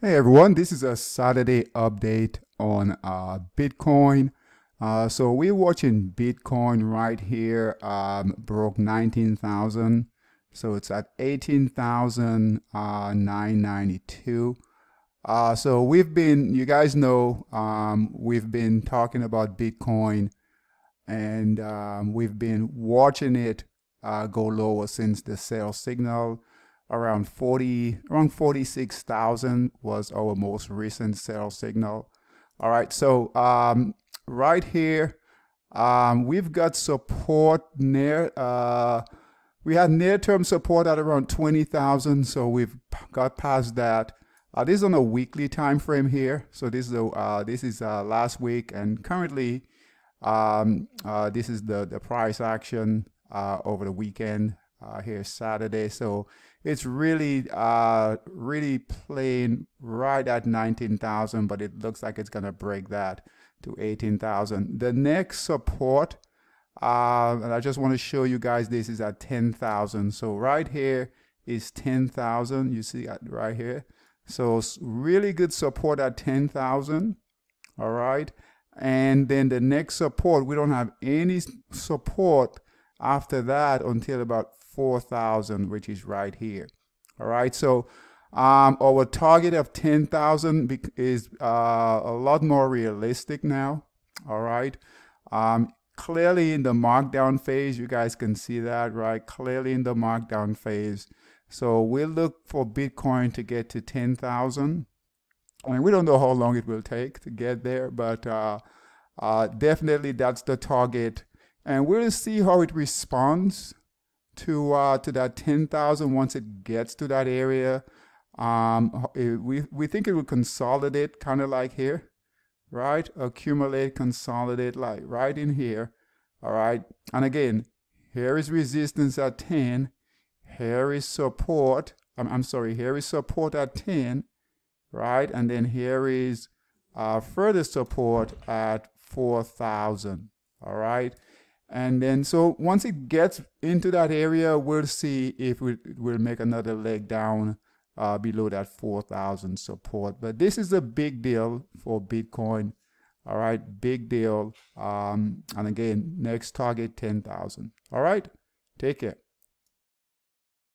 Hey everyone, this is a Saturday update on Bitcoin. So we're watching Bitcoin right here, broke 19,000. So it's at 18,992. So we've been, you guys know, we've been talking about Bitcoin and we've been watching it go lower since the sell signal. Around 46,000 was our most recent sell signal. All right, so right here, we've got support near, we had near-term support at around 20,000, so we've got past that. This is on a weekly time frame here, so this is last week, and currently, this is the price action over the weekend. Here Saturday, so it's really playing right at 19,000, but it looks like it's gonna break that to 18,000. The next support, and I just want to show you guys, this is at 10,000. So right here is 10,000. You see right here, so really good support at 10,000. All right, and then the next support, we don't have any support after that until about 4,000, which is right here. All right, so our target of 10,000 is a lot more realistic now. All right, clearly in the markdown phase, you guys can see that, right? Clearly in the markdown phase. So we'll look for Bitcoin to get to 10,000. I mean, we don't know how long it will take to get there, but definitely that's the target. And we'll see how it responds to that 10,000 once it gets to that area. We think it will consolidate, kind of like here, right? Accumulate, consolidate, like right in here. All right, and again, here is resistance at 10. Here is support. I'm sorry, here is support at 10, right? And then here is further support at 4,000. All right. And then, so once it gets into that area, we'll see if we'll make another leg down below that 4,000 support. But this is a big deal for Bitcoin. All right, big deal. And again, next target, 10,000. All right, take care.